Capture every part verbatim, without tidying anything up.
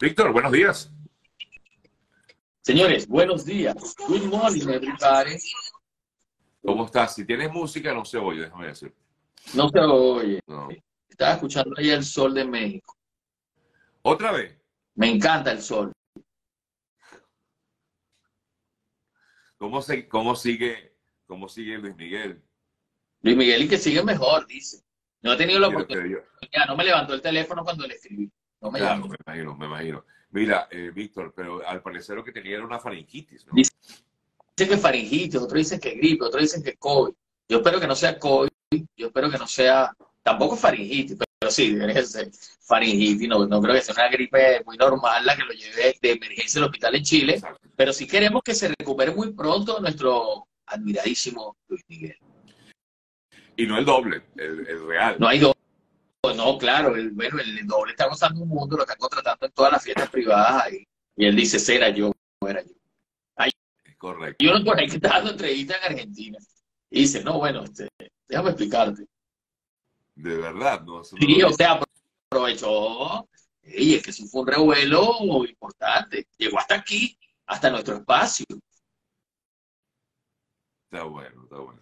Víctor, buenos días. Señores, buenos días. Good morning, everybody. ¿Cómo estás? Si tienes música, no se oye, déjame decir. No se oye. No. Estaba escuchando ayer el sol de México. ¿Otra vez? Me encanta el sol. ¿Cómo, se, cómo, sigue, cómo sigue Luis Miguel? Luis Miguel y que sigue mejor, dice. No he tenido la oportunidad. Ya no me levantó el teléfono cuando le escribí. No me claro, llamó. Me imagino, me imagino. Mira, eh, Víctor, pero al parecer lo que tenía era una faringitis, ¿no? Dice, dicen que faringitis, otros dicen que gripe, otros dicen que COVID. Yo espero que no sea COVID, yo espero que no sea, tampoco faringitis, pero, pero sí, es faringitis, no, no creo que sea una gripe muy normal la que lo lleve de emergencia al hospital en Chile. Exacto. Pero sí queremos que se recupere muy pronto nuestro admiradísimo Luis Miguel. Y no el doble, el, el real. No hay doble. No, claro, el, bueno, el doble está gozando un mundo, lo está contratando en todas las fiestas privadas ahí. Y él dice, será yo, no era yo. Ay, es correcto. Yo no por ahí que está dando entrevista en Argentina. Y dice, no, bueno, este, déjame explicarte. De verdad, ¿no? Eso sí, no o sea, aprovechó. Y es que eso fue un revuelo importante. Llegó hasta aquí, hasta nuestro espacio. Está bueno, está bueno.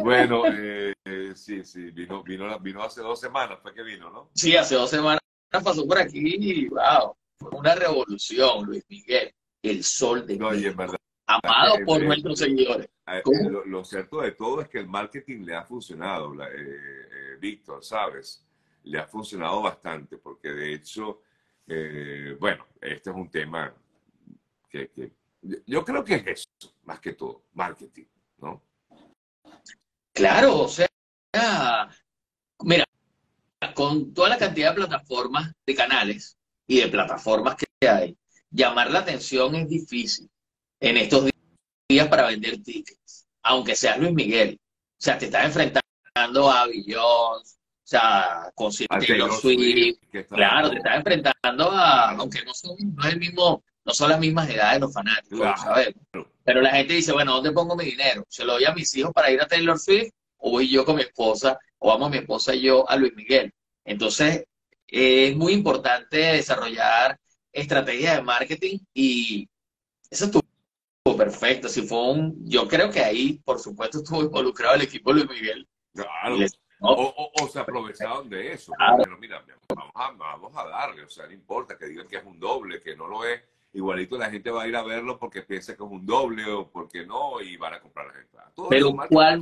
Bueno, eh, eh, sí, sí, vino, vino, vino hace dos semanas, fue que vino, ¿no? Sí, hace dos semanas pasó por aquí y wow, fue una revolución, Luis Miguel, el sol de no, México, verdad, amado eh, por eh, nuestros eh, seguidores. Eh, lo, lo cierto de todo es que el marketing le ha funcionado, eh, eh, Víctor, ¿sabes? Le ha funcionado bastante, porque de hecho, eh, bueno, este es un tema que, que yo creo que es eso, más que todo, marketing, ¿no? Claro, o sea, mira, con toda la cantidad de plataformas, de canales y de plataformas que hay, llamar la atención es difícil en estos días para vender tickets, aunque seas Luis Miguel. O sea, te estás enfrentando a Beyoncé, o sea, con Taylor Swift, claro, bien. Te estás enfrentando a, aunque no son, no es el mismo, no son las mismas edades de los fanáticos, claro. ¿Sabes? Pero la gente dice, bueno, ¿dónde pongo mi dinero? ¿Se lo doy a mis hijos para ir a Taylor Swift? ¿O voy yo con mi esposa? ¿O vamos mi esposa y yo a Luis Miguel? Entonces, eh, es muy importante desarrollar estrategias de marketing y eso estuvo perfecto. Si fue un, yo creo que ahí, por supuesto, estuvo involucrado el equipo de Luis Miguel. Claro. Les, ¿no? o, o, o se aprovecharon de eso. Claro. Pero mira, vamos a, vamos a darle. O sea, no importa que digan que es un doble, que no lo es. Igualito la gente va a ir a verlo porque piensa que es un doble o porque no, y van a comprar las entradas. Pero ¿cuál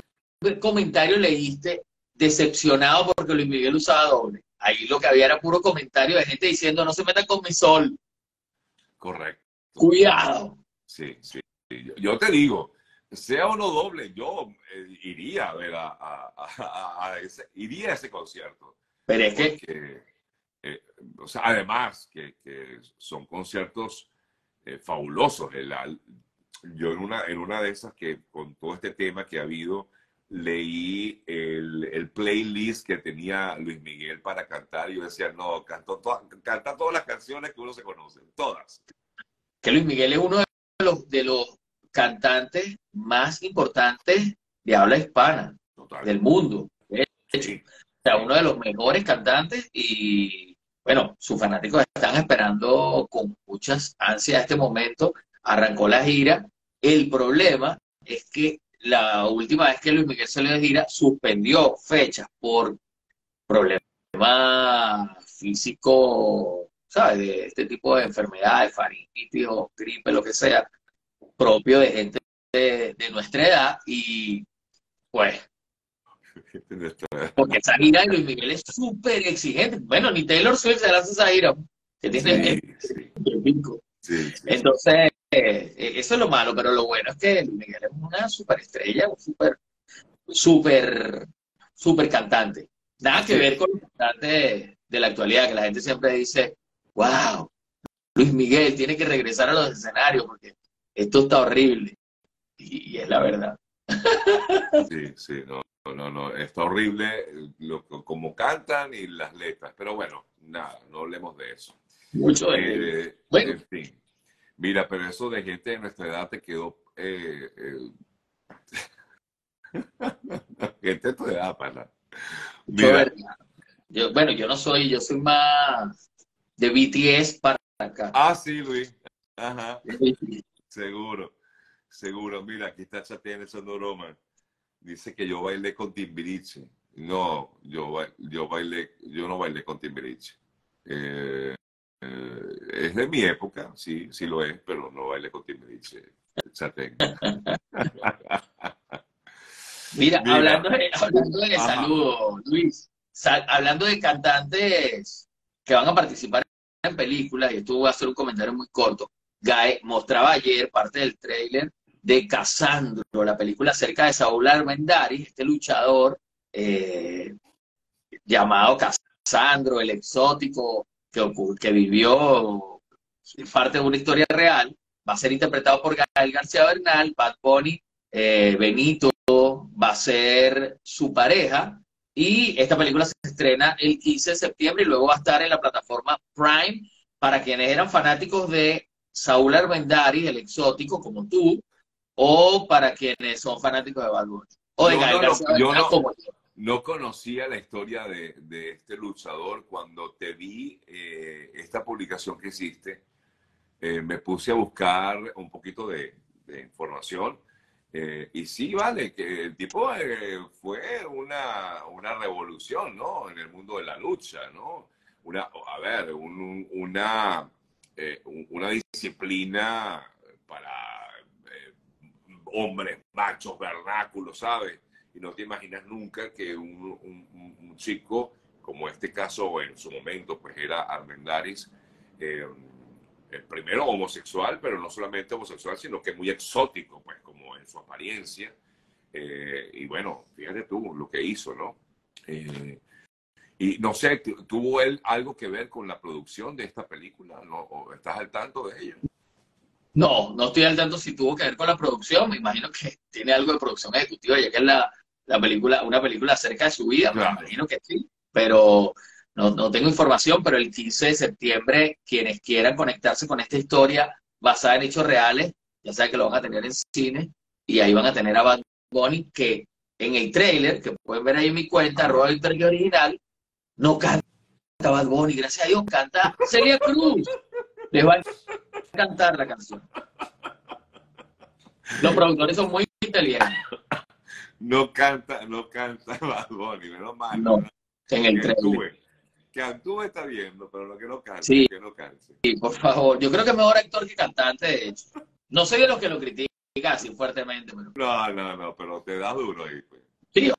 comentario leíste decepcionado porque Luis Miguel usaba doble? Ahí lo que había era puro comentario de gente diciendo, no se metan con mi sol. Correcto. Cuidado. Sí, sí. Yo, yo te digo, sea o no doble, yo eh, iría a ver a, a, a, a ese, iría a ese concierto. Pero es porque, que... Eh, o sea, además, que, que son conciertos... Eh, fabulosos. El, el, yo en una, en una de esas que con todo este tema que ha habido, leí el, el playlist que tenía Luis Miguel para cantar y yo decía, no, cantó to, canta todas las canciones que uno se conoce, todas. Que Luis Miguel es uno de los, de los cantantes más importantes de habla hispana. Total. Del mundo. De hecho, sí. O sea, uno de los mejores cantantes y... Bueno, sus fanáticos están esperando con muchas ansias este momento. Arrancó la gira. El problema es que la última vez que Luis Miguel salió de gira, suspendió fechas por problemas físicos, ¿sabes? De este tipo de enfermedades, faringitis o gripe, lo que sea, propio de gente de, de nuestra edad. Y pues... Porque esa gira de Luis Miguel es súper exigente. Bueno, ni Taylor Swift se lanza esa gira. Que tiene sí, sí. Sí, sí. Entonces, eh, eso es lo malo, pero lo bueno es que Luis Miguel es una súper estrella, un súper, súper, súper cantante. Nada que sí. ver con los cantantes de la actualidad, que la gente siempre dice, wow, Luis Miguel tiene que regresar a los escenarios porque esto está horrible. Y, y es la verdad. Sí, sí, no. No, no, está horrible lo, como cantan y las letras, pero bueno, nada, no hablemos de eso. Mucho de eh, bueno. En fin, mira, pero eso de gente de nuestra edad te quedó... Eh, eh. Gente de tu edad, pana. Mira. Yo, bueno, yo no soy, yo soy más de B T S para acá. Ah, sí, Luis. Ajá. Seguro, seguro. Mira, aquí está chateando esa broma. Dice que yo bailé con Timbiriche. No, yo, yo bailé, yo no bailé con Timbiriche. Eh, eh, es de mi época, sí, sí lo es, pero no bailé con Timbiriche. Chateando. Mira, Mira, hablando de, hablando de saludos, Luis, sal, hablando de cantantes que van a participar en películas, y esto va a ser un comentario muy corto. Gael mostraba ayer parte del tráiler de Cassandro, la película acerca de Saúl Armendáriz, este luchador eh, llamado Cassandro, el exótico que, que vivió parte de una historia real. Va a ser interpretado por Gael García Bernal. Bad Bunny, eh, Benito va a ser su pareja, y esta película se estrena el quince de septiembre y luego va a estar en la plataforma Prime para quienes eran fanáticos de Saúl Armendáriz, el exótico, como tú, o para quienes son fanáticos de Bad Bunny o de yo Gael no, García Bernal, yo no, como yo. No conocía la historia de, de este luchador. Cuando te vi eh, esta publicación que hiciste, eh, me puse a buscar un poquito de, de información. Eh, y sí, vale, que el tipo eh, fue una, una revolución, ¿no? En el mundo de la lucha, ¿no? Una, a ver, un, una, eh, una disciplina para eh, hombres, machos, vernáculos, ¿sabes? Y no te imaginas nunca que un, un, un chico, como este caso en su momento, pues era Armendáriz, eh, el primero homosexual, pero no solamente homosexual, sino que muy exótico, pues, como en su apariencia. Eh, y bueno, fíjate tú lo que hizo, ¿no? Eh, y no sé, ¿tuvo él algo que ver con la producción de esta película? ¿No? ¿O estás al tanto de ella? No, no estoy al tanto si tuvo que ver con la producción. Me imagino que tiene algo de producción ejecutiva, ya que es la, la película, una película acerca de su vida. Claro. Me imagino que sí, pero... No, no tengo información, pero el quince de septiembre, quienes quieran conectarse con esta historia basada en hechos reales, ya saben que lo van a tener en cine, y ahí van a tener a Bad Bunny, que en el tráiler, que pueden ver ahí en mi cuenta, arroba Víctor X original, no canta Bad Bunny, gracias a Dios, canta Celia Cruz. Les va a cantar la canción. Los productores son muy inteligentes. No canta, no canta Bad Bunny, menos mal. No, en el tráiler. Que actúe está viendo, pero lo que no canse, sí, que no canse. Sí, por favor. Yo creo que es mejor actor que cantante, de hecho. No soy de los que lo critican así fuertemente. Pero... No, no, no, pero te da duro ahí. Pues. Sí,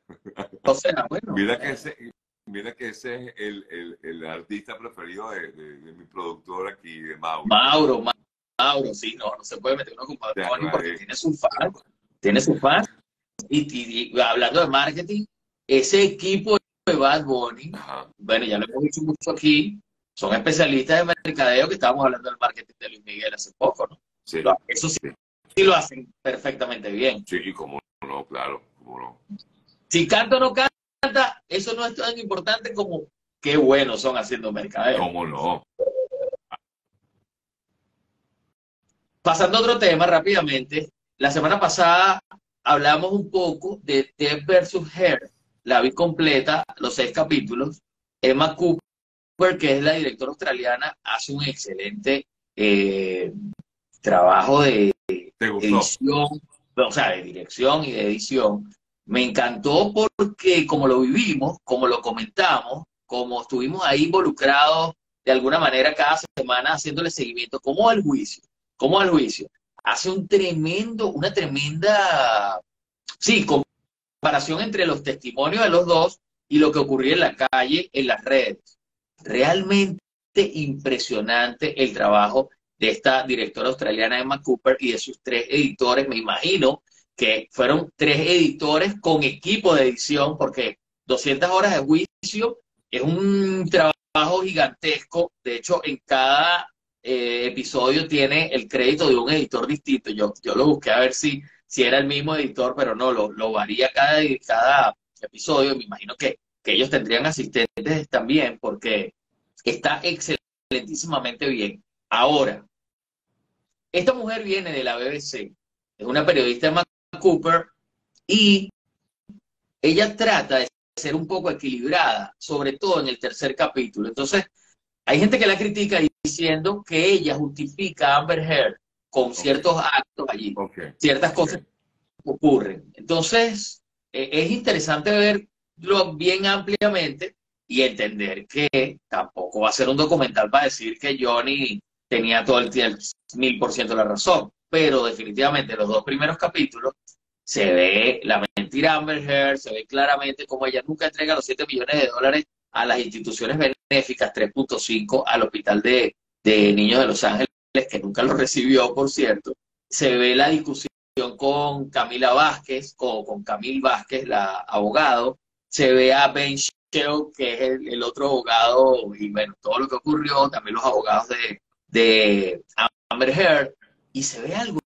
o sea, bueno. Mira que ese, mira que ese es el, el, el artista preferido de, de, de mi productor aquí, de Mauro. Mauro, Mauro, Mauro, sí, no, no se puede meter uno con Mauro porque tiene su fan, tiene su fan. Y, y, y hablando de marketing, ese equipo de Bad Bunny, ajá, bueno, ya lo hemos dicho mucho aquí, son especialistas de mercadeo, que estábamos hablando del marketing de Luis Miguel hace poco, ¿no? Sí, lo, eso sí, sí lo hacen perfectamente bien. Sí, como no, claro, como no. Si canta o no canta, eso no es tan importante como qué buenos son haciendo mercadeo. Cómo no. Pasando a otro tema rápidamente, la semana pasada hablamos un poco de Depp versus Heard. La vi completa, los seis capítulos. Emma Cooper, que es la directora australiana, hace un excelente eh, trabajo de edición, o sea, de dirección y de edición. Me encantó porque como lo vivimos, como lo comentamos, como estuvimos ahí involucrados de alguna manera cada semana haciéndole seguimiento, como al juicio, como al juicio. Hace un tremendo, una tremenda... Sí, como... comparación entre los testimonios de los dos y lo que ocurría en la calle, en las redes. Realmente impresionante el trabajo de esta directora australiana Emma Cooper y de sus tres editores. Me imagino que fueron tres editores con equipo de edición, porque doscientas horas de juicio es un trabajo gigantesco. De hecho, en cada eh, episodio tiene el crédito de un editor distinto. Yo, yo lo busqué a ver si... si era el mismo editor, pero no, lo, lo varía cada, cada episodio. Me imagino que, que ellos tendrían asistentes también, porque está excelentísimamente bien. Ahora, esta mujer viene de la B B C, es una periodista de Mac Cooper, y ella trata de ser un poco equilibrada, sobre todo en el tercer capítulo. Entonces, Hay gente que la critica diciendo que ella justifica a Amber Heard con ciertos okay. actos allí, okay. ciertas okay. cosas que ocurren. Entonces, eh, es interesante verlo bien ampliamente y entender que tampoco va a ser un documental para decir que Johnny tenía todo el mil por ciento la razón, pero definitivamente los dos primeros capítulos se ve la mentira Amber Heard, se ve claramente cómo ella nunca entrega los siete millones de dólares a las instituciones benéficas, tres punto cinco al hospital de, de niños de Los Ángeles, que nunca lo recibió, por cierto. Se ve la discusión con Camila Vasquez, o con Camille Vasquez, la abogado. Se ve a Ben Shapiro, que es el, el otro abogado, y bueno, todo lo que ocurrió, también los abogados de, de Amber Heard. Y se ve algo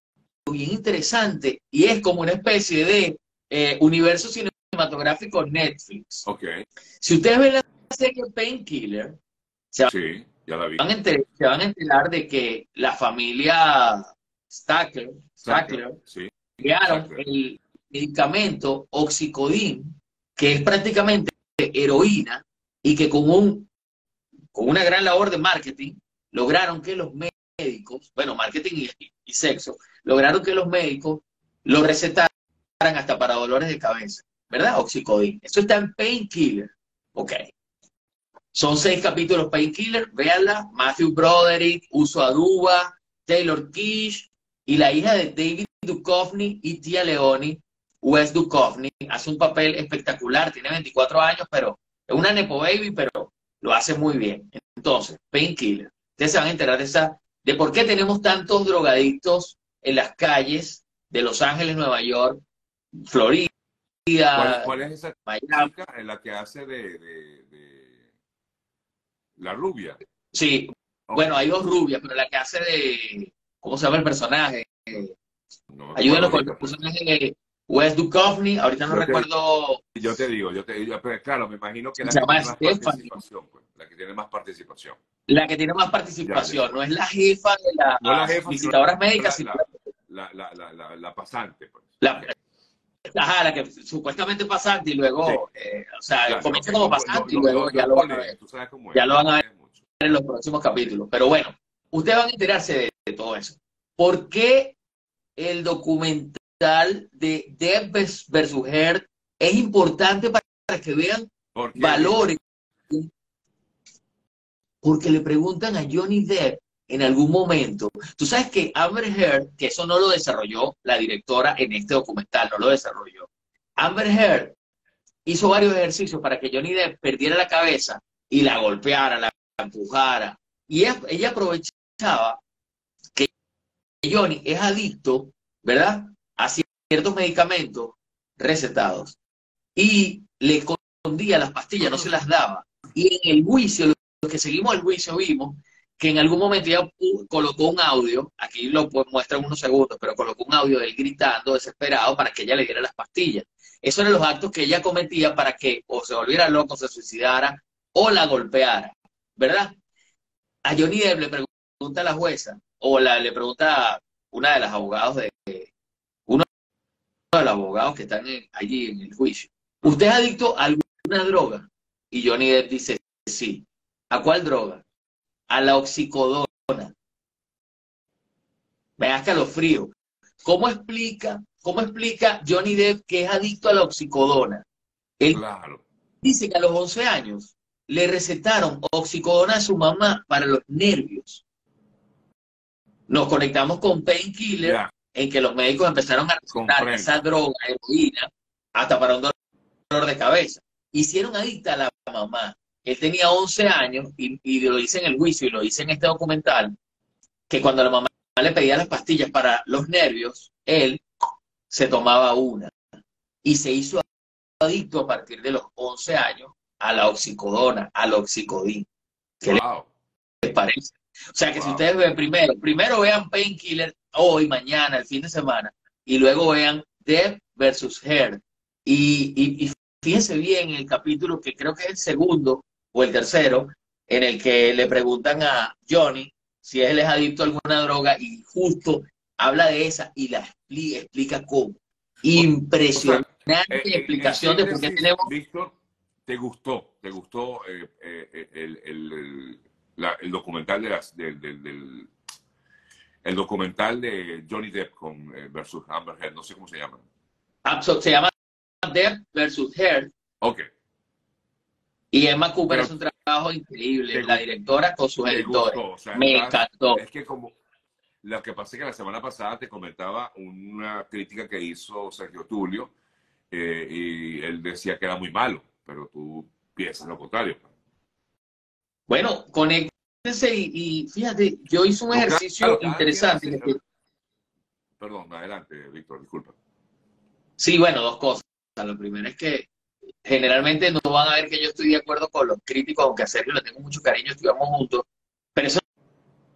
bien interesante, y es como una especie de eh, universo cinematográfico Netflix. Okay. Si ustedes ven la serie Painkiller, se va sí. Ya la vi. Van a enterar, se van a enterar de que la familia Stacker, Stacker, Stacker sí. crearon Stacker. el medicamento Oxycodin, que es prácticamente heroína, y que con, un, con una gran labor de marketing lograron que los médicos, bueno, marketing y, y sexo, lograron que los médicos lo recetaran hasta para dolores de cabeza, ¿verdad? Oxycodin. Eso está en Painkiller. Ok. Son seis capítulos Painkiller, véanla. Matthew Broderick, Uzo Aduba, Taylor Kitsch y la hija de David Duchovny y Téa Leoni, West Duchovny, hace un papel espectacular, tiene veinticuatro años, pero es una nepo baby, pero lo hace muy bien. Entonces, Painkiller. Ustedes se van a enterar de esa, de por qué tenemos tantos drogadictos en las calles de Los Ángeles, Nueva York, Florida. ¿Cuál, cuál es esa chica en la que hace de... de, de... la rubia? Sí. Okay. Bueno, hay dos rubias, pero la que hace de... ¿Cómo se llama el personaje? No, ayúdenos con el personaje de West Duchovny. Ahorita no yo recuerdo... Te, yo te digo, yo te digo. Pero claro, me imagino que la que, llama tiene más participación, pues, la que tiene más participación. La que tiene más participación. Ya, ya. No es la jefa de la, no la jefa, visitadoras médicas. La, la, la, la, la, la pasante. Pues. La, ajá, la que supuestamente pasante y luego, sí. eh, o sea, claro, comienza como pasante no, no, y luego no, no, ya, lo van a ver. ya lo van a ver en los próximos capítulos. Pero bueno, ustedes van a enterarse de, de todo eso. ¿Por qué el documental de Depp versus Heard es importante para, para que vean ¿Por valores? Porque le preguntan a Johnny Depp en algún momento. Tú sabes que Amber Heard, que eso no lo desarrolló la directora en este documental, no lo desarrolló. Amber Heard hizo varios ejercicios para que Johnny Depp perdiera la cabeza y la golpeara, la empujara. Y ella, ella aprovechaba que Johnny es adicto, ¿verdad?, a ciertos medicamentos recetados. Y le escondía las pastillas, no se las daba. Y en el juicio, los que seguimos el juicio vimos que en algún momento ella colocó un audio, aquí lo muestran unos segundos, pero colocó un audio de él gritando desesperado para que ella le diera las pastillas. Esos eran los actos que ella cometía para que o se volviera loco, se suicidara o la golpeara, ¿verdad? A Johnny Depp le pregunta a la jueza, o la, le pregunta a una de las abogadas de, uno de los abogados que están en, allí en el juicio, ¿usted es adicto a alguna droga? Y Johnny Depp dice, sí. ¿A cuál droga? A la oxicodona. Me da escalofrío. ¿Cómo explica, cómo explica Johnny Depp que es adicto a la oxicodona? Él claro. dice que a los once años le recetaron oxicodona a su mamá para los nervios. Nos conectamos con Painkiller, yeah. en que los médicos empezaron a recetar esa droga, heroína, hasta para un dolor de cabeza. Hicieron adicta a la mamá. Él tenía once años, y, y lo dice en el juicio, y lo dice en este documental, que cuando la mamá le pedía las pastillas para los nervios, él se tomaba una. Y se hizo adicto a partir de los once años a la oxicodona, al oxicodín. ¿Qué wow. les parece? O sea que wow. si ustedes ven primero, primero vean Painkiller hoy, mañana, el fin de semana, y luego vean Depp versus Heard. Y, y, y fíjense bien el capítulo, que creo que es el segundo, o el tercero, en el que le preguntan a Johnny si él es adicto a alguna droga, y justo habla de esa y la explica, explica cómo. Impresionante o sea, eh, explicación de por qué tenemos... Víctor, ¿te gustó? ¿Te gustó eh, eh, el, el, el, la, el documental de las, del, del, del el documental de Johnny Depp con, eh, versus Amber Heard, no sé cómo se llama. Se llama Depp versus Heard. Ok. Y Emma Cooper pero, es un trabajo increíble, te, la directora con sus editores. Gustó, o sea, me encantó. Es que como, lo que pasa es que la semana pasada te comentaba una crítica que hizo Sergio Tulio, eh, y él decía que era muy malo, pero tú piensas lo contrario. Bueno, conéctense y, y fíjate, yo hice un no, ejercicio claro, claro, interesante. Claro, claro. Perdón, adelante, Víctor, disculpa. Sí, bueno, dos cosas. Lo primero es que generalmente no van a ver que yo estoy de acuerdo con los críticos, aunque a Sergio le tengo mucho cariño, estuvimos juntos, pero eso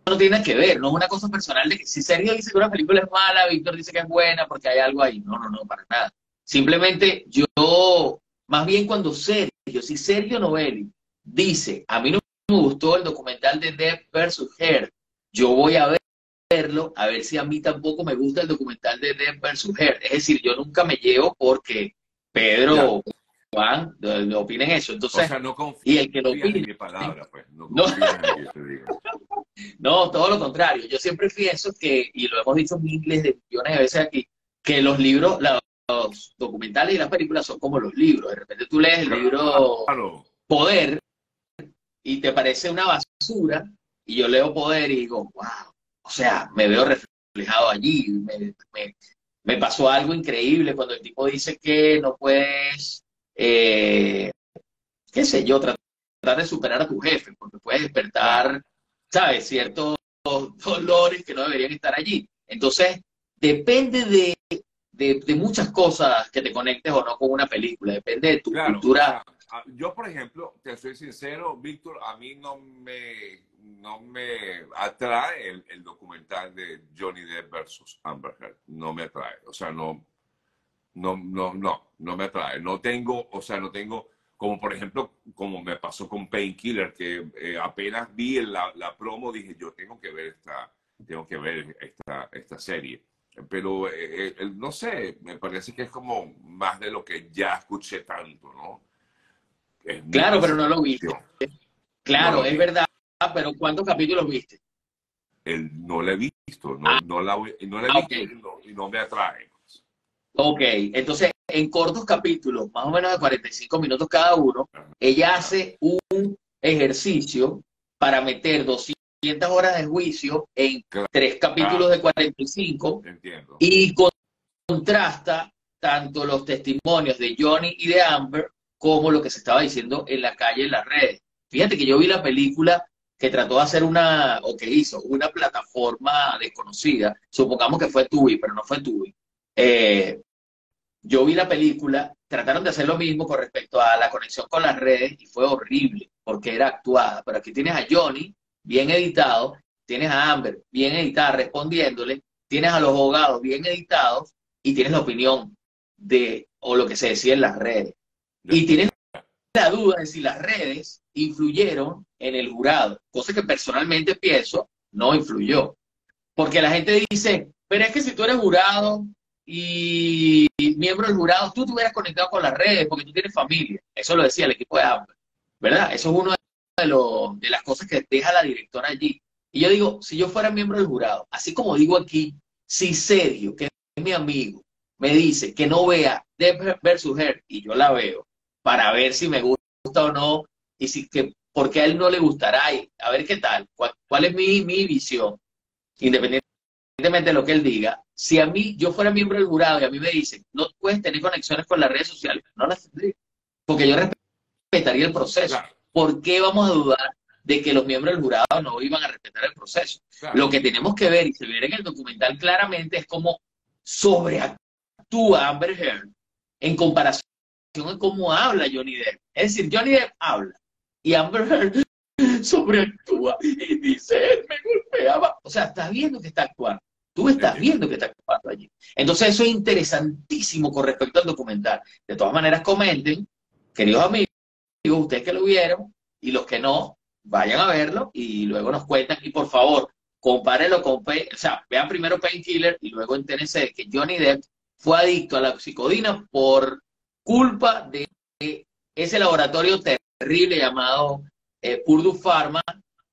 no tiene que ver, no es una cosa personal de que si Sergio dice que una película es mala, Víctor dice que es buena porque hay algo ahí, no, no, no, para nada. Simplemente yo, más bien cuando Sergio, si Sergio Novelli dice, a mí no me gustó el documental de Depp versus Heard, yo voy a ver, verlo, a ver si a mí tampoco me gusta el documental de Depp versus Heard, es decir, yo nunca me llevo porque Pedro... Ya. Van, no opinen eso. Entonces, o sea, no confío y el que lo opine, en mi palabra, pues. No, no. En lo que te digo. No, todo lo contrario. Yo siempre pienso que, y lo hemos dicho miles de millones de veces aquí, que los libros, los documentales y las películas son como los libros. De repente tú lees el claro, libro claro. Poder y te parece una basura, y yo leo Poder y digo, wow, o sea, me veo reflejado allí. Me, me, me pasó algo increíble cuando el tipo dice que no puedes... Eh, qué sé yo, tratar de superar a tu jefe, porque puedes despertar, ¿sabes? Ciertos dolores que no deberían estar allí. Entonces, depende de, de, de muchas cosas que te conectes o no con una película, depende de tu claro, cultura. Claro. Yo, por ejemplo, te soy sincero, Víctor, a mí no me, no me atrae el, el documental de Johnny Depp versus Amber Heard, no me atrae, o sea, no... No, no, no, no me atrae. No tengo, o sea, no tengo, como por ejemplo, como me pasó con Painkiller, que eh, apenas vi la, la promo, dije, yo tengo que ver esta, tengo que ver esta, esta serie. Pero, eh, eh, no sé, me parece que es como más de lo que ya escuché tanto, ¿no? Es claro, pero no lo viste. Claro, no lo es vi. Verdad, pero ¿cuántos capítulos viste? El, no la he visto, no, ah. no la, no la he ah, visto okay. y, no, y no me atrae. Ok, entonces en cortos capítulos, más o menos de cuarenta y cinco minutos cada uno, ella hace un ejercicio para meter doscientas horas de juicio en claro. tres capítulos ah, de cuarenta y cinco entiendo. Y con, contrasta tanto los testimonios de Johnny y de Amber como lo que se estaba diciendo en la calle, en las redes. Fíjate que yo vi la película que trató de hacer una, o que hizo, una plataforma desconocida, supongamos que fue Tubi, pero no fue Tubi. Eh, Yo vi la película, trataron de hacer lo mismo con respecto a la conexión con las redes y fue horrible porque era actuada. Pero aquí tienes a Johnny bien editado, tienes a Amber bien editada respondiéndole, tienes a los abogados bien editados y tienes la opinión de o lo que se decía en las redes. Y tienes la duda de si las redes influyeron en el jurado, cosa que personalmente pienso no influyó. Porque la gente dice, pero es que si tú eres jurado... y miembro del jurado, tú te hubieras conectado con las redes porque tú tienes familia. Eso lo decía el equipo de Amber, ¿verdad? Eso es una de, los, de las cosas que deja la directora allí. Y yo digo, si yo fuera miembro del jurado, así como digo aquí, si Sergio, que es mi amigo, me dice que no vea Depp versus Heard, y yo la veo, para ver si me gusta o no, y si que porque a él no le gustará, y a ver qué tal, cuál, cuál es mi, mi visión, independientemente de lo que él diga. Si a mí, yo fuera miembro del jurado y a mí me dicen, no puedes tener conexiones con las redes sociales, no las tendría. Porque yo respetaría el proceso. Claro. ¿Por qué vamos a dudar de que los miembros del jurado no iban a respetar el proceso? Claro. Lo que tenemos que ver, y se ve en el documental claramente, es cómo sobreactúa Amber Heard en comparación con cómo habla Johnny Depp. Es decir, Johnny Depp habla y Amber Heard sobreactúa y dice, él me golpeaba. O sea, estás viendo que está actuando. Tú estás viendo que está actuando allí. Entonces eso es interesantísimo con respecto al documental. De todas maneras, comenten, queridos amigos, ustedes que lo vieron y los que no, vayan a verlo y luego nos cuentan. Y por favor, compárenlo con, Pay, o sea, vean primero Painkiller y luego entérense de que Johnny Depp fue adicto a la oxicodina por culpa de ese laboratorio terrible llamado eh, Purdue Pharma,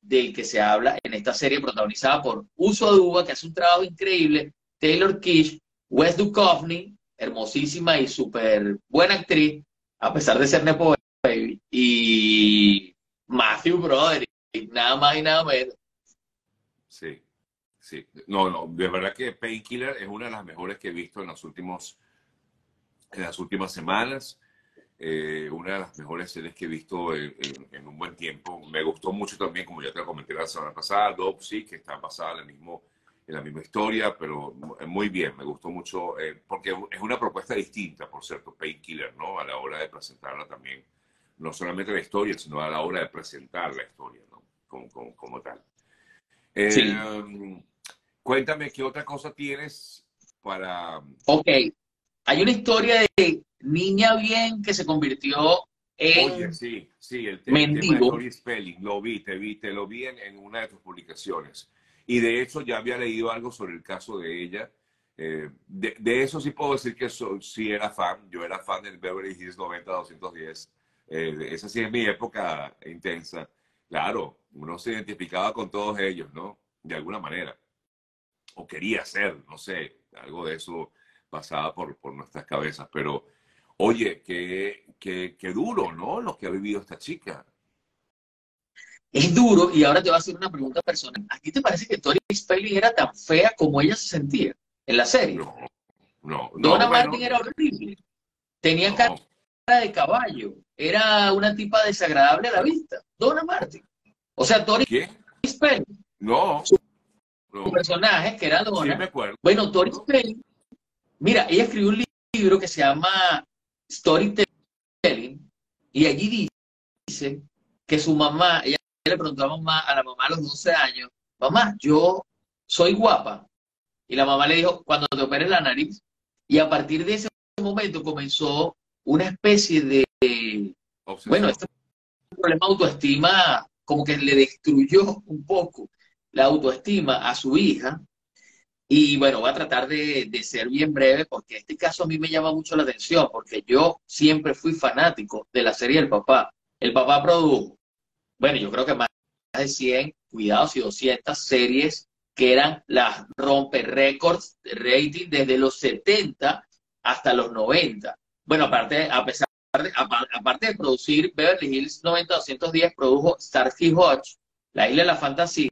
del que se habla en esta serie protagonizada por Uzo Aduba, que hace un trabajo increíble, Taylor Kitsch, West Duchovny, hermosísima y súper buena actriz, a pesar de ser nepo baby, y Matthew Broderick, nada más y nada menos. Sí, sí. No, no, de verdad que Painkiller es una de las mejores que he visto en los últimos, en las últimas semanas. Eh, una de las mejores series que he visto en, en, en un buen tiempo. Me gustó mucho también, como ya te lo comenté la semana pasada, Dope, sí, que está basada en, el mismo, en la misma historia, pero muy bien, me gustó mucho, eh, porque es una propuesta distinta, por cierto, Painkiller, ¿no? A la hora de presentarla también, no solamente la historia, sino a la hora de presentar la historia, ¿no? Como, como, como tal. Eh, sí. Cuéntame, ¿qué otra cosa tienes para...? Ok, hay una historia de... Niña bien que se convirtió en... Oye, sí, sí, el, te mendigo. El tema de Tori Spelling, lo vi, te vi, te lo vi en, en una de tus publicaciones. Y de hecho ya había leído algo sobre el caso de ella. Eh, de, de eso sí puedo decir que so, sí era fan. Yo era fan del Beverly Hills nueve cero dos uno cero. Eh, esa sí es mi época intensa. Claro, uno se identificaba con todos ellos, ¿no? De alguna manera. O quería ser, no sé, algo de eso pasaba por, por nuestras cabezas, pero... Oye, qué, qué, qué duro, ¿no? Lo que ha vivido esta chica. Es duro, y ahora te voy a hacer una pregunta personal. ¿A ti te parece que Tori Spelling era tan fea como ella se sentía en la serie? No, no. Donna Martin bueno, era horrible. Tenía no. cara de caballo. Era una tipa desagradable a la vista. Donna Martin. O sea, Tori ¿Qué? Spelling. No. Su, no. su personaje, que era Donna. Sí, me acuerdo. Bueno, Tori no. Spelling. Mira, ella escribió un libro que se llama... Storytelling, y allí dice que su mamá, ella le preguntó a, mamá, a la mamá a los doce años, mamá, yo soy guapa, y la mamá le dijo, cuando te operes la nariz, y a partir de ese momento comenzó una especie de, obsesión. Bueno, este problema de autoestima, como que le destruyó un poco la autoestima a su hija. Y bueno, voy a tratar de, de ser bien breve porque este caso a mí me llama mucho la atención porque yo siempre fui fanático de la serie El Papá. El Papá produjo, bueno, yo creo que más de cien, cuidado si doscientas series que eran las rompe récords de rating desde los setenta hasta los noventa. Bueno, aparte, a pesar de, aparte de producir Beverly Hills nueve cero dos uno cero, produjo Starsky Hutch, La Isla de la Fantasía,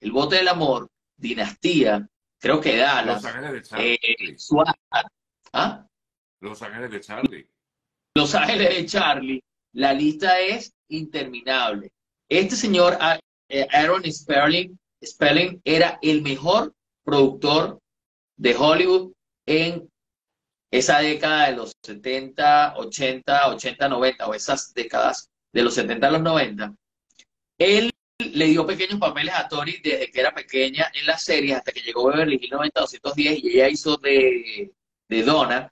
El Bote del Amor, Dinastía, creo que Dallas, Los Ángeles de Charlie. Eh, Suárez, ¿ah? Los Ángeles de Charlie. Los Ángeles de Charlie. La lista es interminable. Este señor Aaron Spelling, Spelling era el mejor productor de Hollywood en esa década de los setenta, ochenta, ochenta, noventa, o esas décadas de los setenta a los noventa. Él le dio pequeños papeles a Tori desde que era pequeña en las series hasta que llegó Beverly Hills nueve cero dos uno cero y ella hizo de, de Donna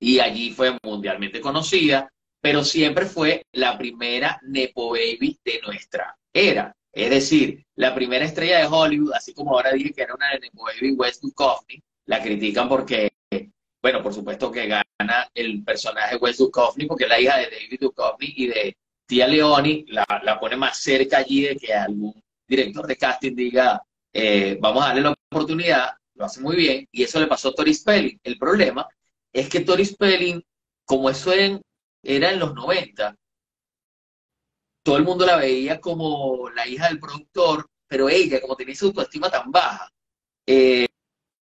y allí fue mundialmente conocida, pero siempre fue la primera nepo baby de nuestra era, es decir, la primera estrella de Hollywood, así como ahora dije que era una nepo baby West Duchovny, la critican porque, bueno, por supuesto que gana el personaje West Duchovny porque es la hija de David Duchovny y de Téa Leoni, la, la pone más cerca allí de que algún director de casting diga, eh, vamos a darle la oportunidad, lo hace muy bien, y eso le pasó a Tori Spelling. El problema es que Tori Spelling, como eso en, era en los noventa, todo el mundo la veía como la hija del productor, pero ella, como tenía su autoestima tan baja, eh,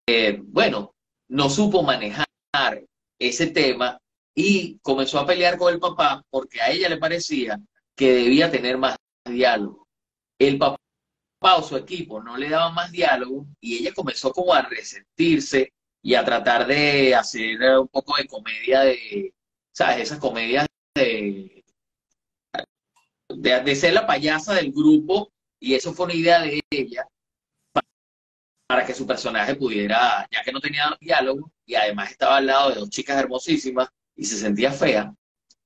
eh, bueno, no supo manejar ese tema, y comenzó a pelear con el papá porque a ella le parecía que debía tener más diálogo. El papá o su equipo no le daban más diálogo y ella comenzó como a resentirse y a tratar de hacer un poco de comedia de, ¿sabes? Esas comedias de, de, de ser la payasa del grupo y eso fue una idea de ella para, para que su personaje pudiera, ya que no tenía diálogo y además estaba al lado de dos chicas hermosísimas, y se sentía fea,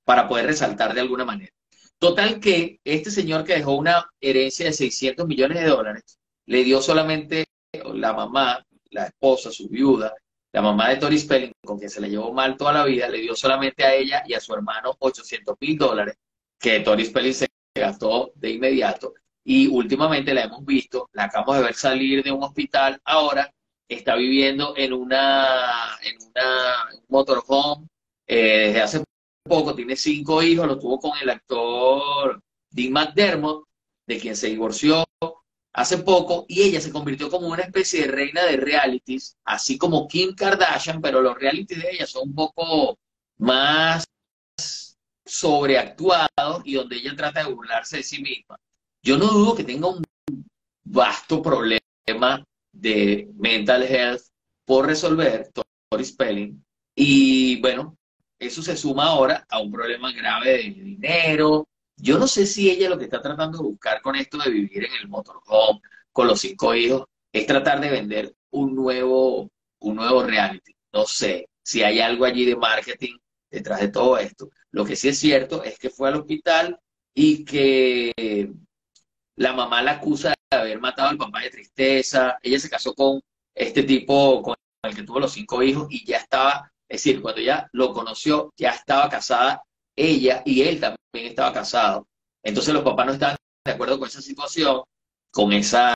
para poder resaltar de alguna manera. Total que este señor que dejó una herencia de seiscientos millones de dólares, le dio solamente la mamá, la esposa, su viuda, la mamá de Tori Spelling, con quien se le llevó mal toda la vida, le dio solamente a ella y a su hermano ochocientos mil dólares, que Tori Spelling se gastó de inmediato, y últimamente la hemos visto, la acabamos de ver salir de un hospital, ahora está viviendo en una en una un motorhome eh, desde hace poco, tiene cinco hijos, lo tuvo con el actor Dean McDermott, de quien se divorció hace poco, y ella se convirtió como una especie de reina de realities, así como Kim Kardashian, pero los realities de ella son un poco más sobreactuados y donde ella trata de burlarse de sí misma. Yo no dudo que tenga un vasto problema de mental health por resolver, Tori Spelling, y bueno, eso se suma ahora a un problema grave de dinero. Yo no sé si ella lo que está tratando de buscar con esto de vivir en el motorhome con los cinco hijos es tratar de vender un nuevo, un nuevo reality. No sé si hay algo allí de marketing detrás de todo esto. Lo que sí es cierto es que fue al hospital y que la mamá la acusa de haber matado al papá de tristeza. Ella se casó con este tipo con el que tuvo los cinco hijos y ya estaba, es decir, cuando ya lo conoció, ya estaba casada ella y él también estaba casado. Entonces los papás no estaban de acuerdo con esa situación, con esa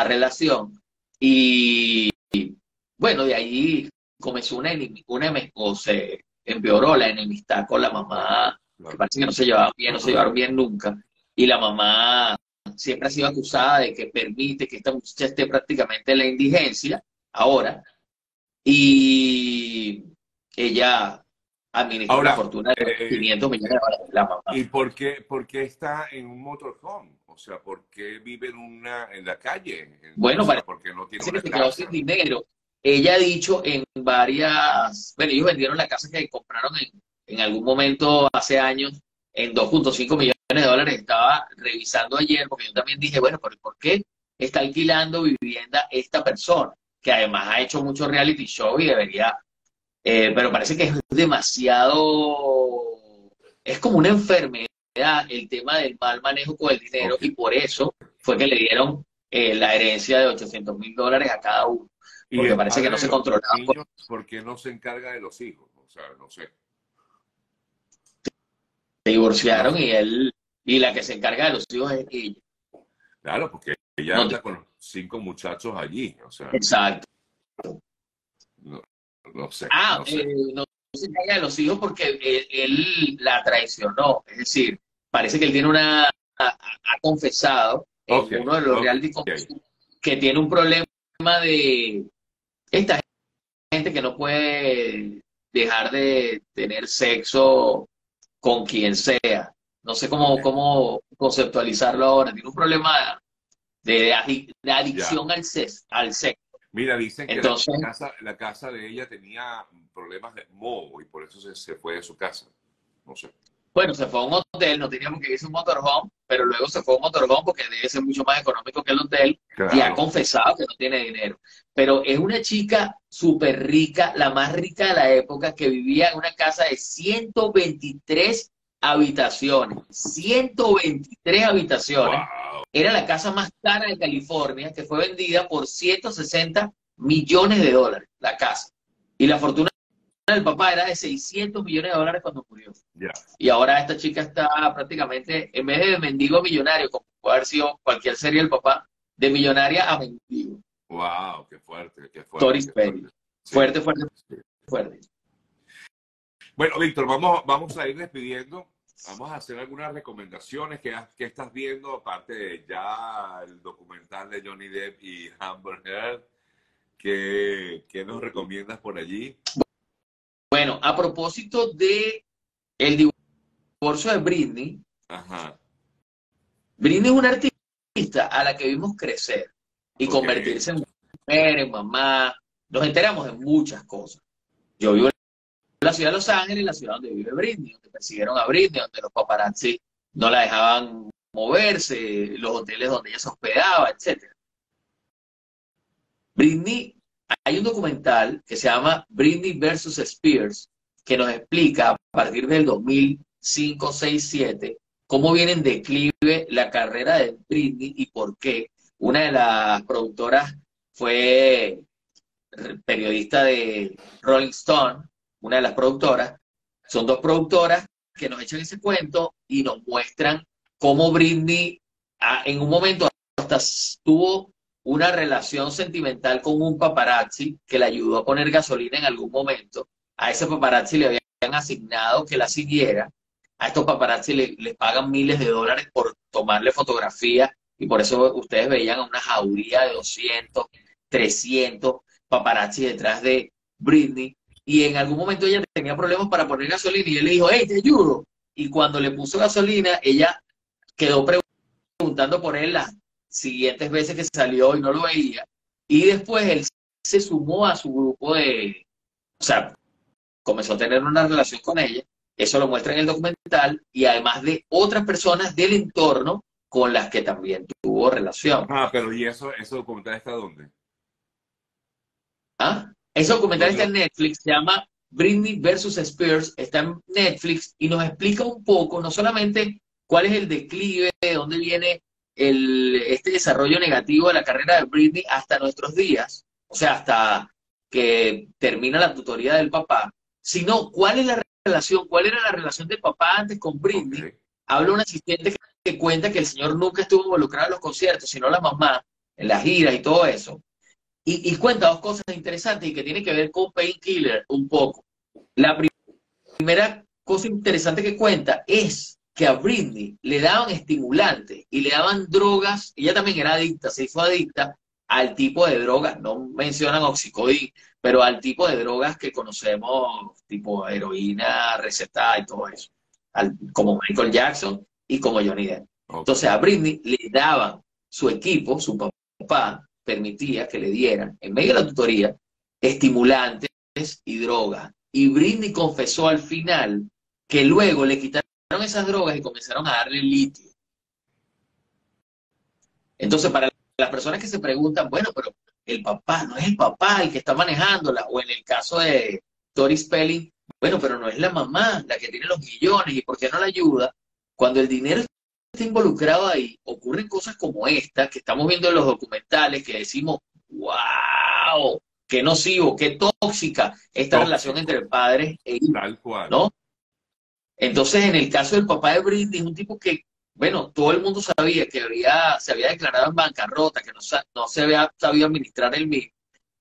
relación. Y, y bueno, de ahí comenzó una enemistad, o se empeoró la enemistad con la mamá. Me parece que no se llevaban bien, no se llevaron bien nunca. Y la mamá siempre ha sido acusada de que permite que esta muchacha esté prácticamente en la indigencia ahora. Y ella administra ahora, una fortuna de eh, quinientos millones de dólares de la mamá. ¿Y por qué, por qué está en un motorhome? O sea, ¿por qué vive en, una, en la calle? Bueno, o sea, porque no tiene una que se quedó sin dinero. Ella ha dicho en varias... Bueno, ellos vendieron la casa que compraron en, en algún momento hace años en dos punto cinco millones de dólares. Estaba revisando ayer porque yo también dije, bueno, ¿por, ¿por qué está alquilando vivienda esta persona? Que además ha hecho mucho reality show y debería... Eh, pero parece que es demasiado... Es como una enfermedad el tema del mal manejo con el dinero, okay. Y por eso fue que le dieron eh, la herencia de ochocientos mil dólares a cada uno. Porque parece que no se controlaba. Por... Porque no se encarga de los hijos, o sea, no sé. Se divorciaron y él y la que se encarga de los hijos es ella. Claro, porque ella no, anda con los cinco muchachos allí, o sea. Exacto. No, no sé. Ah, no, sé. Eh, no se encarga de los hijos porque él, él la traicionó. Es decir, parece que él tiene una... Ha confesado en okay, uno de los okay, reality okay. que tiene un problema de esta gente que no puede dejar de tener sexo con quien sea. No sé cómo, okay. cómo conceptualizarlo ahora. Tiene un problema de, de adicción yeah. al, ses, al sexo. Mira, dicen que Entonces, la, casa, la casa de ella tenía problemas de moho y por eso se, se fue de su casa. No sé. Bueno, se fue a un hotel, no teníamos que irse a un motorhome, pero luego se fue a un motorhome porque debe ser mucho más económico que el hotel, claro. Y ha confesado que no tiene dinero. Pero es una chica súper rica, la más rica de la época, que vivía en una casa de ciento veintitrés habitaciones. ciento veintitrés habitaciones. Wow. Era la casa más cara de California, que fue vendida por ciento sesenta millones de dólares, la casa. Y la fortuna del papá era de seiscientos millones de dólares cuando murió. Yeah. Y ahora esta chica está prácticamente, en vez de mendigo millonario, como puede haber sido cualquier serie el papá, de millonaria a mendigo. ¡Wow! ¡Qué fuerte! ¡Qué fuerte! Tori Spelling. Fuerte, fuerte, sí. fuerte. Bueno, Víctor, vamos, vamos a ir despidiendo. Vamos a hacer algunas recomendaciones que, que estás viendo, aparte de ya el documental de Johnny Depp y Amber Heard. ¿Qué, qué nos recomiendas por allí? Bueno, a propósito de el divorcio de Britney. Ajá. Britney es una artista a la que vimos crecer y okay. convertirse en mujer, en mamá. Nos enteramos de muchas cosas. Yo vivo en la ciudad de Los Ángeles, la ciudad donde vive Britney, donde persiguieron a Britney, donde los paparazzi no la dejaban moverse, los hoteles donde ella se hospedaba, etcétera. Britney, hay un documental que se llama Britney versus Spears, que nos explica a partir del dos mil cinco, seis, siete, cómo viene en declive la carrera de Britney y por qué. Una de las productoras fue periodista de Rolling Stone, una de las productoras, son dos productoras que nos echan ese cuento y nos muestran cómo Britney en un momento hasta tuvo una relación sentimental con un paparazzi que le ayudó a poner gasolina en algún momento. A ese paparazzi le habían asignado que la siguiera. A estos paparazzi le, les pagan miles de dólares por tomarle fotografías y por eso ustedes veían a una jauría de doscientos, trescientos paparazzi detrás de Britney. Y en algún momento ella tenía problemas para poner gasolina y él le dijo, hey, te ayudo. Y cuando le puso gasolina, ella quedó preguntando por él las siguientes veces que salió y no lo veía. Y después él se sumó a su grupo de... O sea, comenzó a tener una relación con ella. Eso lo muestra en el documental. Y además de otras personas del entorno con las que también tuvo relación. Ah, pero ¿y eso, eso documental está dónde? ¿Ah? Ese documental está en Netflix, se llama Britney versus Spears, está en Netflix y nos explica un poco, no solamente cuál es el declive, de dónde viene el, este desarrollo negativo de la carrera de Britney hasta nuestros días, o sea, hasta que termina la tutoría del papá, sino cuál es la relación, cuál era la relación del papá antes con Britney. Okay. Habla un asistente que cuenta que el señor nunca estuvo involucrado en los conciertos, sino la mamá, en las giras y todo eso. Y, y cuenta dos cosas interesantes y que tienen que ver con Painkiller un poco. La prim primera cosa interesante que cuenta es que a Britney le daban estimulantes y le daban drogas. Ella también era adicta, se hizo adicta al tipo de drogas, no mencionan Oxycodin, pero al tipo de drogas que conocemos, tipo heroína, recetada y todo eso, al, como Michael Jackson y como Johnny Depp. Okay. Entonces a Britney le daban su equipo, su papá, permitía que le dieran, en medio de la tutoría, estimulantes y drogas. Y Britney confesó al final que luego le quitaron esas drogas y comenzaron a darle litio. Entonces, para las personas que se preguntan, bueno, pero el papá, no es el papá el que está manejándola, o en el caso de Tori Spelling, bueno, pero no es la mamá la que tiene los millones, ¿y por qué no la ayuda? Cuando el dinero está involucrado ahí, ocurren cosas como esta, que estamos viendo en los documentales, que decimos, wow, qué nocivo, qué tóxica esta Tóxico. relación entre padres e hijos. Tal cual. ¿No? Entonces, en el caso del papá de Britney, es un tipo que, bueno, todo el mundo sabía que había, se había declarado en bancarrota, que no, no se había sabido administrar el mismo,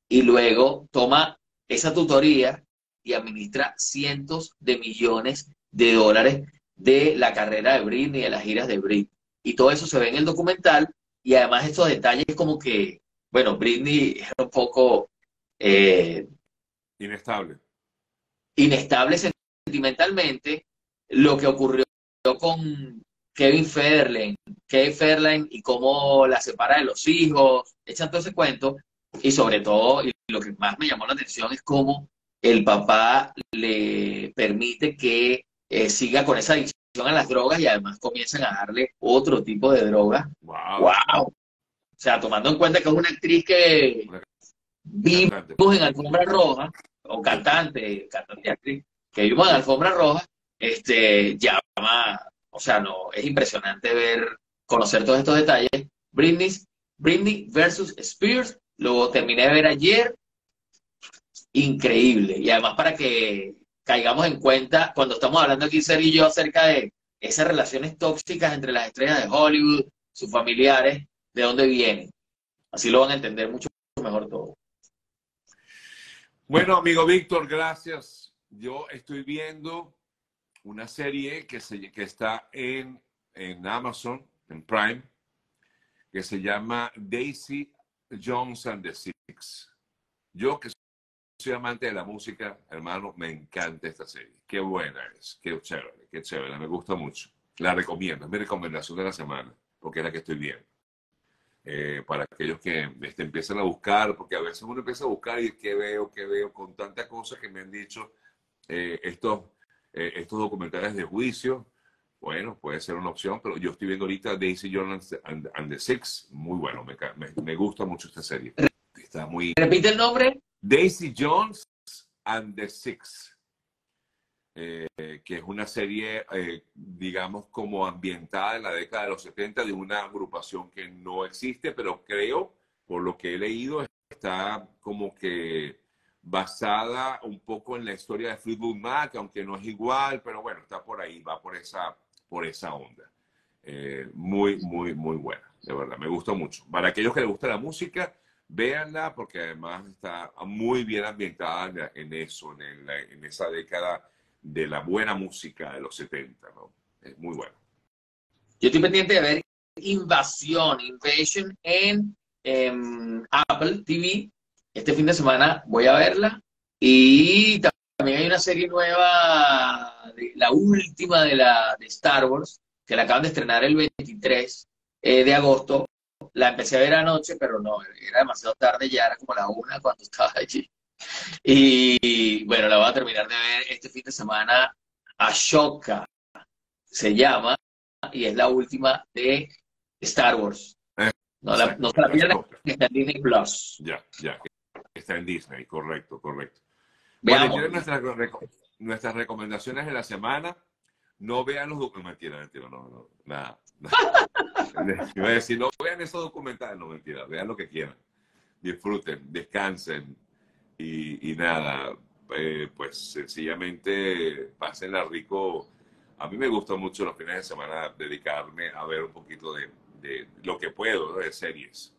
y luego toma esa tutoría y administra cientos de millones de dólares de la carrera de Britney, de las giras de Britney. Y todo eso se ve en el documental, y además estos detalles como que, bueno, Britney era un poco... Eh, inestable. Inestable sentimentalmente. Lo que ocurrió con Kevin Federline, Kevin Federline y cómo la separa de los hijos, echan todo ese cuento, y sobre todo, y lo que más me llamó la atención es cómo el papá le permite que Eh, siga con esa adicción a las drogas y además comienzan a darle otro tipo de drogas. Wow. ¡Wow! O sea, tomando en cuenta que es una actriz que una vimos cantante. en Alfombra Roja, o cantante, cantante actriz, que vimos en Alfombra Roja, este, llama, o sea, no, es impresionante ver, conocer todos estos detalles. Britney, Britney versus Spears, lo terminé de ver ayer, increíble, y además para que caigamos en cuenta, cuando estamos hablando aquí, Sergio y yo, acerca de esas relaciones tóxicas entre las estrellas de Hollywood, sus familiares, de dónde vienen. Así lo van a entender mucho mejor todo. Bueno, amigo Víctor, gracias. Yo estoy viendo una serie que, se, que está en, en Amazon, en Prime, que se llama Daisy Jones and the Six. Yo que soy amante de la música, hermano, me encanta esta serie. Qué buena es, qué chévere, qué chévere, me gusta mucho. La recomiendo, es mi recomendación de la semana, porque es la que estoy viendo. Eh, para aquellos que este, empiezan a buscar, porque a veces uno empieza a buscar y qué veo, qué veo, con tantas cosas que me han dicho eh, estos, eh, estos documentales de juicio. Bueno, puede ser una opción, pero yo estoy viendo ahorita Daisy Jones and, and the Six. Muy bueno, me, me, me gusta mucho esta serie. Está muy... ¿Repite el nombre? Daisy Jones and the Six, eh, que es una serie, eh, digamos, como ambientada en la década de los setenta de una agrupación que no existe, pero creo, por lo que he leído, está como que basada un poco en la historia de Fleetwood Mac, aunque no es igual, pero bueno, está por ahí, va por esa, por esa onda. eh, muy, muy, muy buena, de verdad, me gustó mucho. Para aquellos que les gusta la música, véanla, porque además está muy bien ambientada en eso, en, el, en esa década de la buena música de los setenta, ¿no? Es muy buena. Yo estoy pendiente de ver Invasión, Invasion en eh, Apple T V. Este fin de semana voy a verla. Y también hay una serie nueva, de, la última de, la, de Star Wars, que la acaban de estrenar el veintitrés eh, de agosto. La empecé a ver anoche, pero no, era demasiado tarde, ya era como la una cuando estaba allí. Y bueno, la voy a terminar de ver este fin de semana. Ashoka se llama, y es la última de Star Wars. Eh, no, la, no se la pierdan, está en Disney Plus. Ya, ya, está en Disney, correcto, correcto. Veamos. Bueno, nuestras, nuestras recomendaciones de la semana. No vean los documentales. Mentira, mentira, no, no, nada. nada. Iba a decir, no vean esos documentales, no, mentira, vean lo que quieran. Disfruten, descansen y, y nada, eh, pues sencillamente pásenla rico. A mí me gusta mucho los fines de semana dedicarme a ver un poquito de, de lo que puedo, ¿no? De series.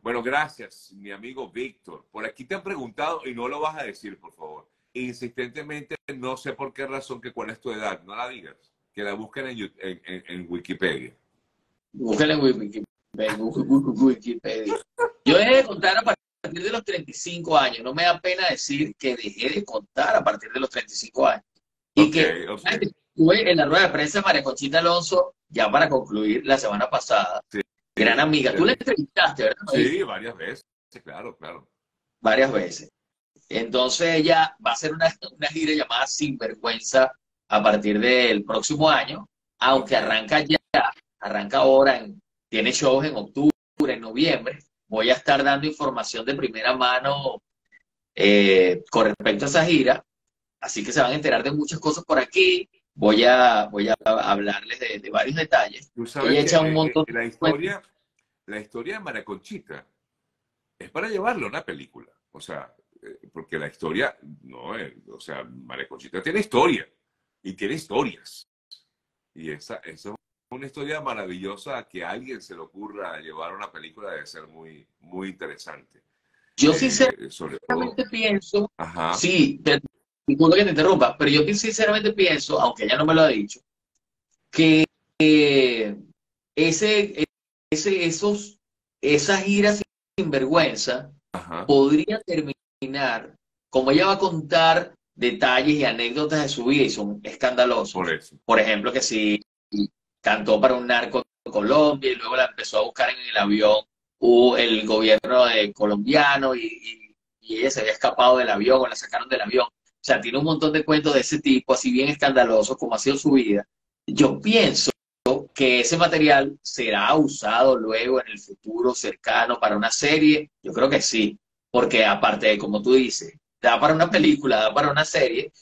Bueno, gracias, mi amigo Víctor. Por aquí te han preguntado, y no lo vas a decir, por favor. Insistentemente, no sé por qué razón, que cuál es tu edad, no la digas. Que la busquen en, en, en, en Wikipedia. Búsquenla en Wikipedia. Wikipedia. Yo dejé de contar a partir de los treinta y cinco años. No me da pena decir que dejé de contar a partir de los treinta y cinco años. Y okay, que... Okay. Estuve en la rueda de prensa de María Conchita Alonso, ya para concluir, la semana pasada. Sí, gran amiga. Sí. Tú la entrevistaste, ¿verdad? Sí, varias veces. Claro, claro. Varias veces. Entonces ella va a hacer una, una gira llamada Sinvergüenza a partir del próximo año, aunque arranca ya, arranca ahora, en, tiene shows en octubre, en noviembre. Voy a estar dando información de primera mano eh, con respecto a esa gira. Así que se van a enterar de muchas cosas por aquí. Voy a, voy a hablarles de, de varios detalles. Tú sabes que echa un montón la, historia, la historia de María Conchita es para llevarlo a una película. O sea, porque la historia, no, o sea, María Conchita tiene historia y tiene historias. Y esa, esa es una historia maravillosa que a alguien se le ocurra llevar a una película debe ser muy, muy interesante. Yo eh, sinceramente pienso, ajá. sí, te, Disculpa que te interrumpa, pero yo sinceramente pienso, aunque ella no me lo ha dicho, que eh, ese, ese, esos, esas giras sinvergüenza podría terminar, como ella va a contar detalles y anécdotas de su vida y son escandalosos. Por, Por ejemplo, que si cantó para un narco en Colombia y luego la empezó a buscar en el avión o el gobierno de, colombiano y, y, y ella se había escapado del avión o la sacaron del avión. O sea, tiene un montón de cuentos de ese tipo, así bien escandalosos como ha sido su vida. Yo pienso que ese material será usado luego en el futuro cercano para una serie. Yo creo que sí, porque aparte de, como tú dices, da para una película, da para una serie.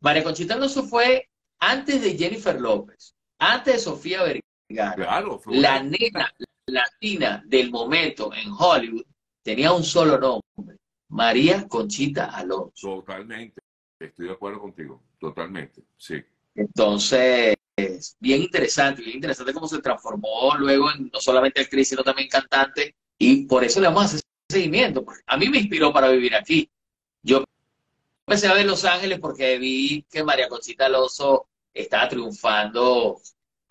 María Conchita Alonso fue antes de Jennifer López, antes de Sofía Vergara. Claro, fue la nena latina del momento en Hollywood tenía un solo nombre, María Conchita Alonso. Totalmente. Estoy de acuerdo contigo, totalmente, sí. Entonces, bien interesante, bien interesante cómo se transformó luego en no solamente actriz, sino también cantante, y por eso le vamos a hacer seguimiento. A mí me inspiró para vivir aquí. Yo empecé a ver Los Ángeles porque vi que María Conchita Alonso estaba triunfando,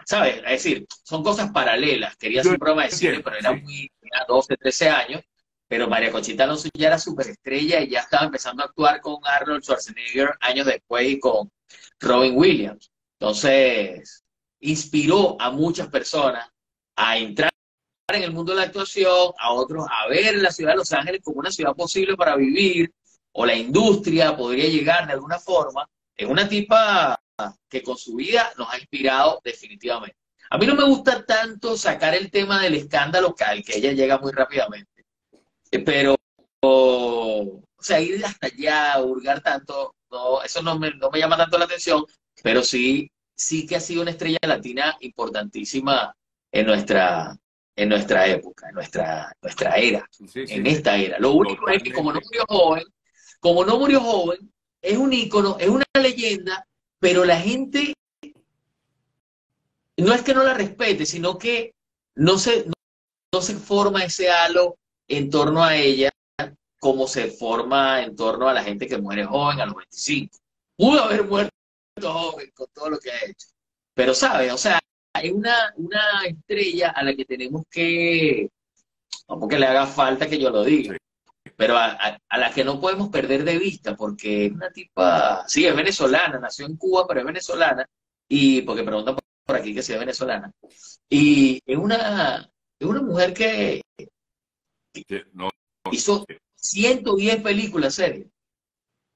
¿sabes? Es decir, son cosas paralelas. Quería hacer un programa de cine, pero era muy, era doce, trece años. Pero María Conchita Alonso ya era superestrella y ya estaba empezando a actuar con Arnold Schwarzenegger años después y con Robin Williams. Entonces, inspiró a muchas personas a entrar en el mundo de la actuación, a otros a ver la ciudad de Los Ángeles como una ciudad posible para vivir, o la industria podría llegar de alguna forma. Es una tipa que con su vida nos ha inspirado definitivamente. A mí no me gusta tanto sacar el tema del escándalo, al que ella llega muy rápidamente. Pero, o sea, ir hasta allá, hurgar tanto, no, eso no me, no me llama tanto la atención, pero sí, sí que ha sido una estrella latina importantísima en nuestra, en nuestra época, en nuestra, nuestra era, sí, sí, en esta era. Lo único totalmente. Es que como no murió joven, como no murió joven, es un ícono, es una leyenda, pero la gente no es que no la respete, sino que no se, no, no se forma ese halo en torno a ella como se forma en torno a la gente que muere joven a los veinticinco. Pudo haber muerto joven con todo lo que ha hecho. Pero, ¿sabes? O sea, hay una, una estrella a la que tenemos que... No porque le haga falta que yo lo diga, pero a, a, a la que no podemos perder de vista, porque es una tipa... Sí, es venezolana, nació en Cuba, pero es venezolana, y porque preguntan por aquí que si es venezolana. Y es una, es una mujer que no, no, hizo ciento diez películas, series.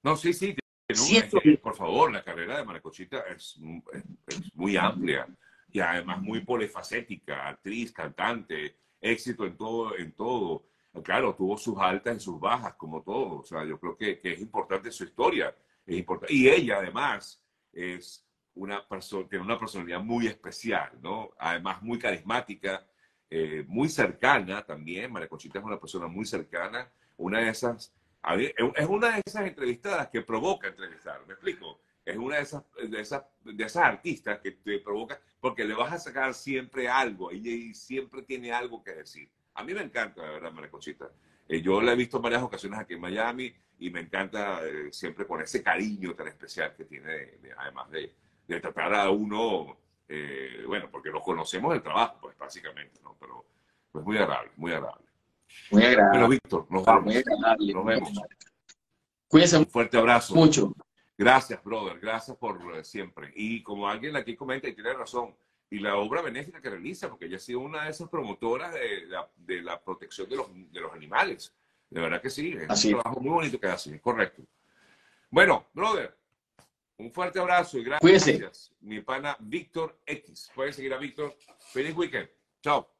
No, sí, sí, tiene una, eh, por favor, la carrera de María Conchita es, es, es muy amplia, y además muy polifacética, actriz, cantante... Éxito en todo, en todo. Claro, tuvo sus altas y sus bajas, como todo. O sea, yo creo que, que es importante su historia. Es importante. Y ella, además, es una persona, tiene una personalidad muy especial, ¿no? Además, muy carismática, eh, muy cercana también. María Conchita es una persona muy cercana. Una de esas, a mí, es una de esas entrevistadas que provoca entrevistar, ¿me explico? Es una de esas, de esas, de esas artistas que te provoca, porque le vas a sacar siempre algo, y siempre tiene algo que decir. A mí me encanta, la verdad, María Conchita. Eh, yo la he visto en varias ocasiones aquí en Miami, y me encanta eh, siempre con ese cariño tan especial que tiene, de, de, además de, de tratar a uno, eh, bueno, porque nos conocemos del trabajo, pues, básicamente, ¿no? Pero es pues, muy agradable, muy agradable. Muy agradable. Pero, Víctor, nos vemos. Muy agradable. Nos vemos. Cuídense. Un fuerte abrazo. Mucho. Gracias, brother. Gracias por uh, siempre. Y como alguien aquí comenta y tiene razón, y la obra benéfica que realiza, porque ella ha sido una de esas promotoras de la, de la protección de los, de los animales. De verdad que sí. Es así. Un trabajo muy bonito que hace. Es correcto. Bueno, brother, un fuerte abrazo y gracias. Cuídense. Mi pana Víctor X. Pueden seguir a Víctor. Feliz weekend. Chao.